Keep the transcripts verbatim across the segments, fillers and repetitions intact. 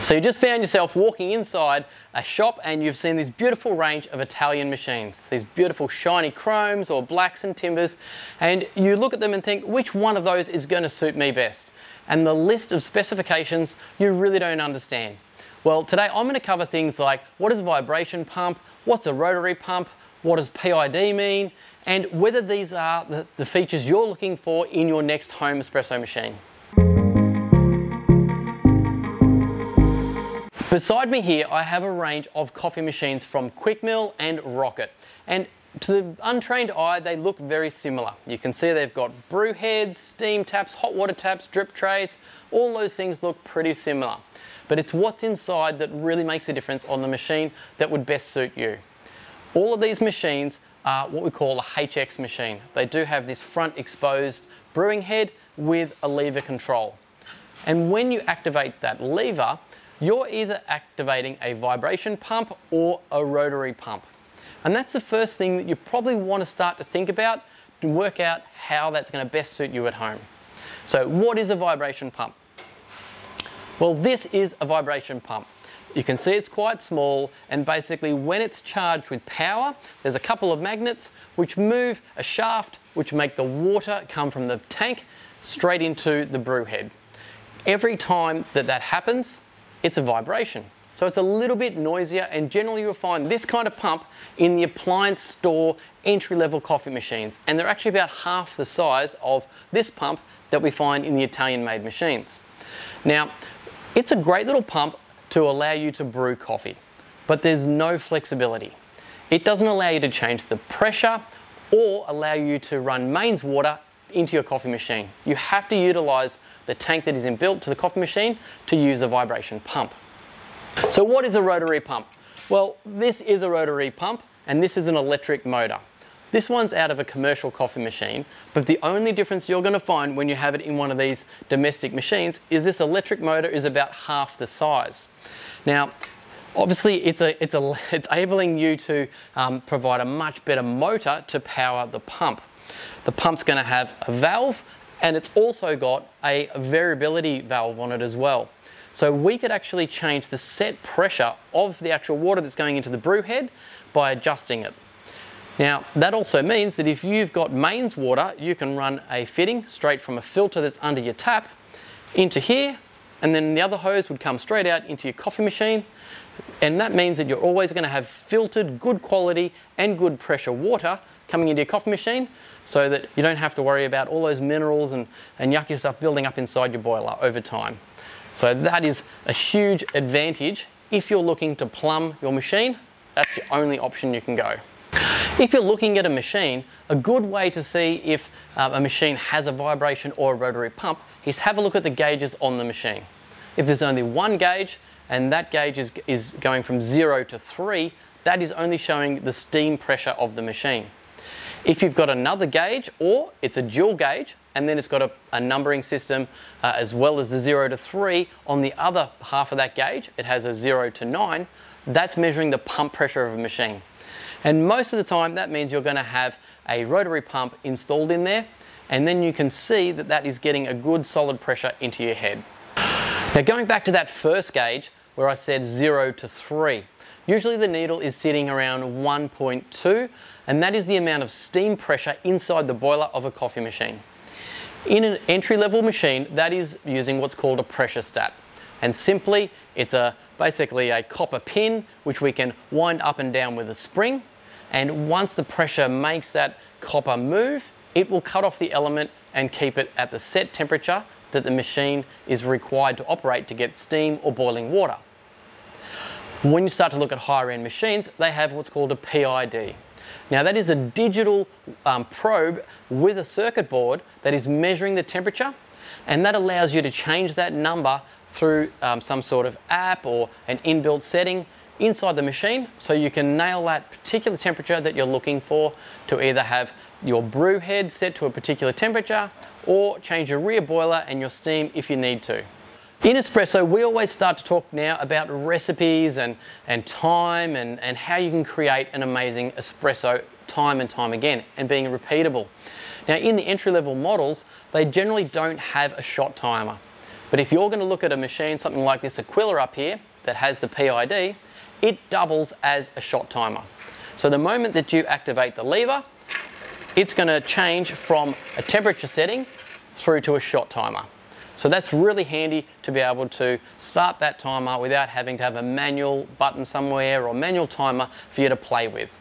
So you just found yourself walking inside a shop and you've seen this beautiful range of Italian machines, these beautiful shiny chromes or blacks and timbers, and you look at them and think, which one of those is going to suit me best? And the list of specifications you really don't understand. Well, today I'm going to cover things like, what is a vibration pump, what's a rotary pump, what does P I D mean, and whether these are the, the features you're looking for in your next home espresso machine. Beside me here, I have a range of coffee machines from Quick Mill and Rocket. And to the untrained eye, they look very similar. You can see they've got brew heads, steam taps, hot water taps, drip trays. All those things look pretty similar. But it's what's inside that really makes a difference on the machine that would best suit you. All of these machines are what we call a H X machine. They do have this front exposed brewing head with a lever control. And when you activate that lever, you're either activating a vibration pump or a rotary pump. And that's the first thing that you probably want to start to think about and work out how that's going to best suit you at home. So what is a vibration pump? Well, this is a vibration pump. You can see it's quite small, and basically when it's charged with power, there's a couple of magnets which move a shaft which make the water come from the tank straight into the brew head. Every time that that happens, it's a vibration. So it's a little bit noisier, and generally you'll find this kind of pump in the appliance store entry-level coffee machines, and they're actually about half the size of this pump that we find in the Italian-made machines. Now, it's a great little pump to allow you to brew coffee, but there's no flexibility. It doesn't allow you to change the pressure or allow you to run mains water into your coffee machine. You have to utilize the tank that is inbuilt to the coffee machine to use a vibration pump. So what is a rotary pump? Well, this is a rotary pump, and this is an electric motor. This one's out of a commercial coffee machine, but the only difference you're going to find when you have it in one of these domestic machines is this electric motor is about half the size. Now, obviously it's, a, it's, a, it's enabling you to um, provide a much better motor to power the pump. The pump's going to have a valve, and it's also got a variability valve on it as well. So we could actually change the set pressure of the actual water that's going into the brew head by adjusting it. Now, that also means that if you've got mains water, you can run a fitting straight from a filter that's under your tap into here, and then the other hose would come straight out into your coffee machine. And that means that you're always going to have filtered, good quality and good pressure water coming into your coffee machine, so that you don't have to worry about all those minerals and, and yucky stuff building up inside your boiler over time. So that is a huge advantage. If you're looking to plumb your machine, that's the only option you can go. If you're looking at a machine, a good way to see if uh, a machine has a vibration or a rotary pump is have a look at the gauges on the machine. If there's only one gauge, and that gauge is, is going from zero to three, that is only showing the steam pressure of the machine. If you've got another gauge, or it's a dual gauge, and then it's got a, a numbering system uh, as well as the zero to three, on the other half of that gauge, it has a zero to nine, that's measuring the pump pressure of a machine. And most of the time, that means you're going to have a rotary pump installed in there, and then you can see that that is getting a good solid pressure into your head. Now, going back to that first gauge, where I said zero to three. Usually the needle is sitting around one point two, and that is the amount of steam pressure inside the boiler of a coffee machine. In an entry-level machine, that is using what's called a pressure stat. And simply, it's a basically a copper pin, which we can wind up and down with a spring. And once the pressure makes that copper move, it will cut off the element and keep it at the set temperature that the machine is required to operate to get steam or boiling water. When you start to look at higher end machines, they have what's called a P I D. Now, that is a digital um, probe with a circuit board that is measuring the temperature, and that allows you to change that number through um, some sort of app or an inbuilt setting inside the machine, so you can nail that particular temperature that you're looking for to either have your brew head set to a particular temperature or change your rear boiler and your steam if you need to. In espresso, we always start to talk now about recipes and, and time and, and how you can create an amazing espresso time and time again and being repeatable. Now, in the entry-level models, they generally don't have a shot timer. But if you're going to look at a machine, something like this Aquila up here, that has the P I D, it doubles as a shot timer. So the moment that you activate the lever, it's going to change from a temperature setting through to a shot timer. So that's really handy to be able to start that timer without having to have a manual button somewhere or manual timer for you to play with.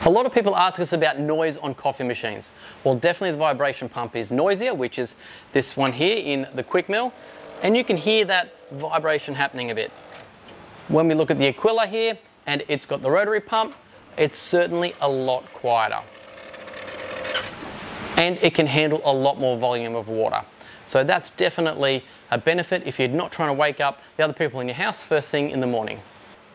A lot of people ask us about noise on coffee machines. Well, definitely the vibration pump is noisier, which is this one here in the Quick Mill, and you can hear that vibration happening a bit. When we look at the Aquila here, and it's got the rotary pump, it's certainly a lot quieter. And it can handle a lot more volume of water. So that's definitely a benefit if you're not trying to wake up the other people in your house first thing in the morning.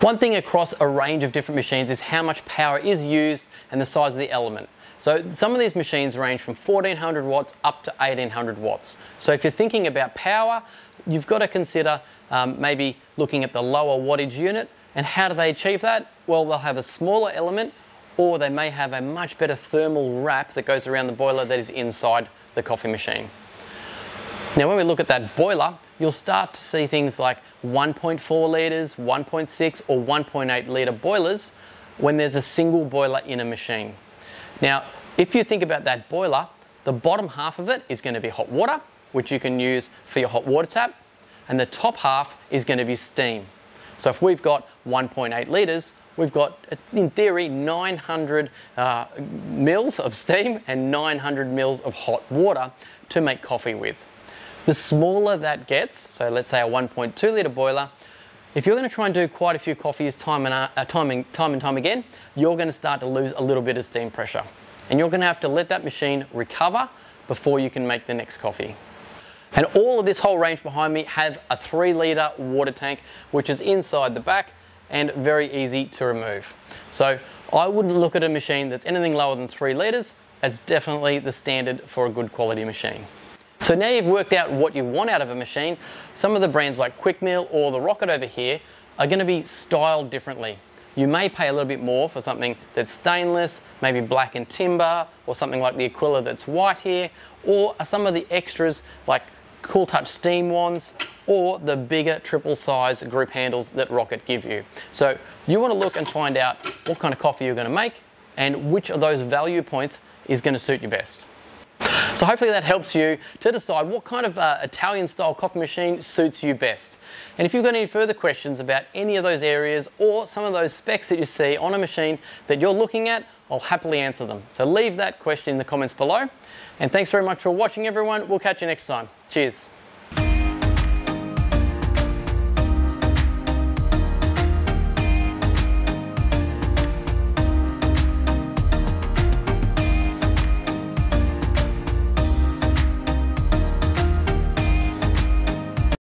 One thing across a range of different machines is how much power is used and the size of the element. So some of these machines range from fourteen hundred watts up to eighteen hundred watts. So if you're thinking about power, you've got to consider um, maybe looking at the lower wattage unit. And how do they achieve that? Well, they'll have a smaller element, or they may have a much better thermal wrap that goes around the boiler that is inside the coffee machine. Now when we look at that boiler, you'll start to see things like one point four litres, one point six or one point eight litre boilers when there's a single boiler in a machine. Now if you think about that boiler, the bottom half of it is going to be hot water, which you can use for your hot water tap, and the top half is going to be steam. So if we've got one point eight litres, we've got, in theory, nine hundred uh, mils of steam and nine hundred mils of hot water to make coffee with. The smaller that gets, so let's say a one point two litre boiler, if you're going to try and do quite a few coffees time and, uh, time, and, time and time again, you're going to start to lose a little bit of steam pressure. And you're going to have to let that machine recover before you can make the next coffee. And all of this whole range behind me have a three litre water tank, which is inside the back, and very easy to remove. So I wouldn't look at a machine that's anything lower than three litres. That's definitely the standard for a good quality machine. So now you've worked out what you want out of a machine. Some of the brands like Quick Mill or the Rocket over here are going to be styled differently. You may pay a little bit more for something that's stainless, maybe black and timber, or something like the Aquila that's white here, or some of the extras like Cool Touch steam wands, or the bigger triple size group handles that Rocket give you. So you want to look and find out what kind of coffee you're going to make and which of those value points is going to suit you best. So hopefully that helps you to decide what kind of uh, Italian style coffee machine suits you best. And if you've got any further questions about any of those areas or some of those specs that you see on a machine that you're looking at, I'll happily answer them. So leave that question in the comments below. And thanks very much for watching, everyone. We'll catch you next time. Cheers.